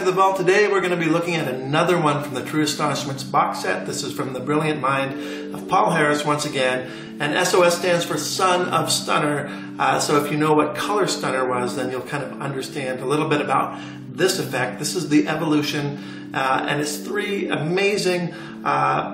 for the vault today. We're going to be looking at another one from the True Astonishments box set. This is from The Brilliant Mind of Paul Harris once again. And SOS stands for Son of Stunner. So if you know what color stunner was, then you'll kind of understand a little bit about this effect. This is the evolution, and it's three amazing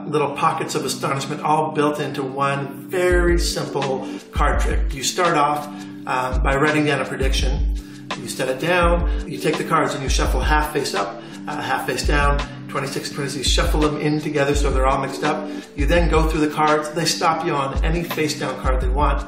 little pockets of astonishment all built into one very simple card trick. You start off by writing down a prediction. You set it down, you take the cards and you shuffle half face up, half face down, 26, 26, shuffle them in together so they're all mixed up. You then go through the cards, they stop you on any face down card they want.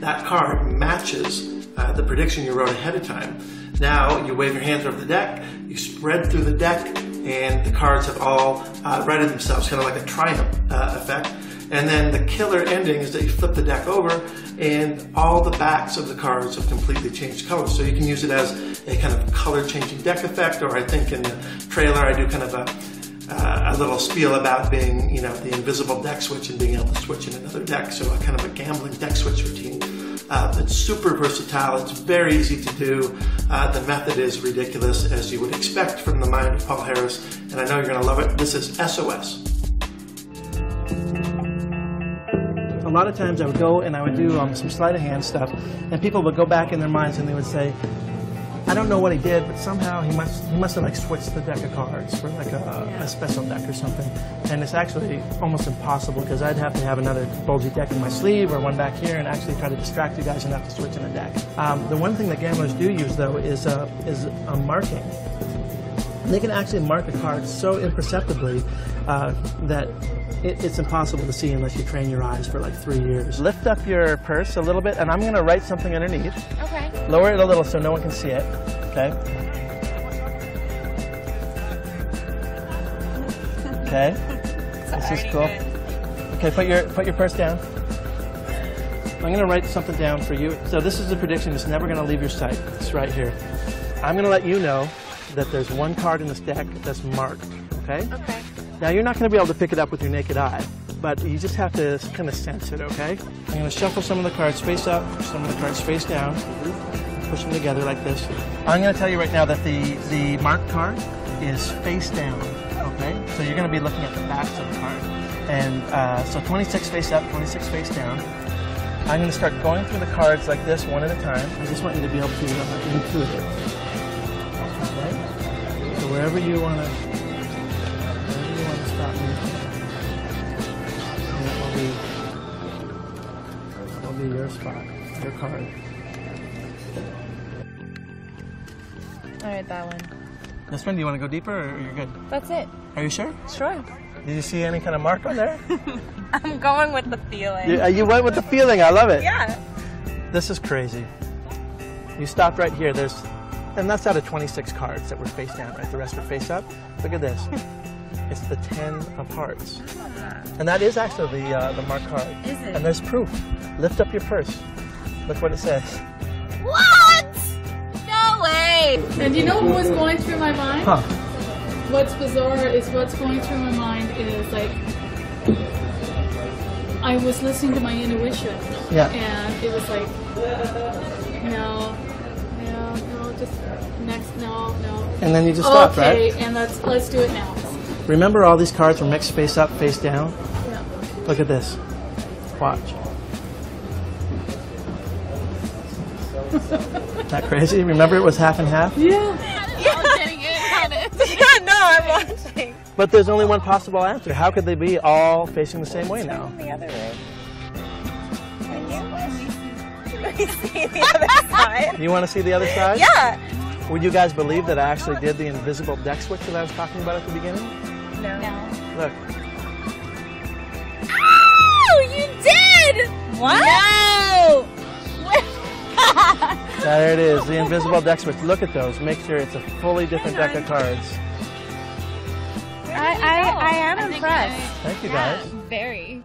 That card matches the prediction you wrote ahead of time. Now you wave your hands over the deck, you spread through the deck, and the cards have all righted themselves, kind of like a triumph effect. And then the killer ending is that you flip the deck over and all the backs of the cards have completely changed color. So you can use it as a kind of color changing deck effect, or I think in the trailer I do kind of a little spiel about being, you know, the invisible deck switch and being able to switch in another deck. So a kind of a gambling deck switch routine. It's super versatile, it's very easy to do. The method is ridiculous, as you would expect from the mind of Paul Harris, and I know you're going to love it. This is SOS. A lot of times I would go and I would do some sleight of hand stuff, and people would go back in their minds and they would say, I don't know what he did, but somehow he must have like switched the deck of cards for like a special deck or something. And it's actually almost impossible, because I'd have to have another bulgy deck in my sleeve or one back here and actually try to distract you guys enough to switch in a deck. The one thing that gamblers do use though is a marking. They can actually mark a card so imperceptibly that it's impossible to see unless you train your eyes for like 3 years. Lift up your purse a little bit, and I'm going to write something underneath. Okay. Lower it a little so no one can see it. Okay. Okay. This is cool. Okay, put your purse down. I'm going to write something down for you. So this is a prediction that's never going to leave your sight. It's right here. I'm going to let you know that there's one card in this deck that's marked. Okay? Okay. Now, you're not going to be able to pick it up with your naked eye, but you just have to kind of sense it, okay? I'm going to shuffle some of the cards face up, some of the cards face down, push them together like this. I'm going to tell you right now that the marked card is face down, okay? So you're going to be looking at the backs of the card. And so 26 face up, 26 face down. I'm going to start going through the cards like this, one at a time. I just want you to be able to intuit it, okay? So wherever you want to... That'll be your spot, your card. All right, that one. This one, do you want to go deeper, or you're good? That's it. Are you sure? Sure. Did you see any kind of mark on there? I'm going with the feeling. You went with the feeling. I love it. Yeah. This is crazy. You stopped right here. And that's out of 26 cards that were face down, right? The rest were face up. Look at this. It's the 10 of hearts. And that is actually the marked card. Is it? And there's proof. Lift up your purse. Look what it says. What? No way! And you know what was going through my mind? Huh. What's bizarre is what's going through my mind is, like, I was listening to my intuition. Yeah. And it was like, no, just next, no. And then you just stopped, right? Okay, and let's do it now. Remember, all these cards were mixed face up, face down? Yeah. Look at this. Watch. Isn't that crazy? Remember, it was half and half? Yeah. I'm getting it. Yeah, no, I'm watching. But there's only one possible answer. How could they be all facing the same way now? The other way. Can we see the other side? You want to see the other side? Yeah. Would you guys believe that I actually did the invisible deck switch that I was talking about at the beginning? No. Look. Oh, you did! What? No! There it is, the invisible deck switch. Look at those. Make sure it's a fully different deck of cards. I am impressed. Thank you, guys. Very.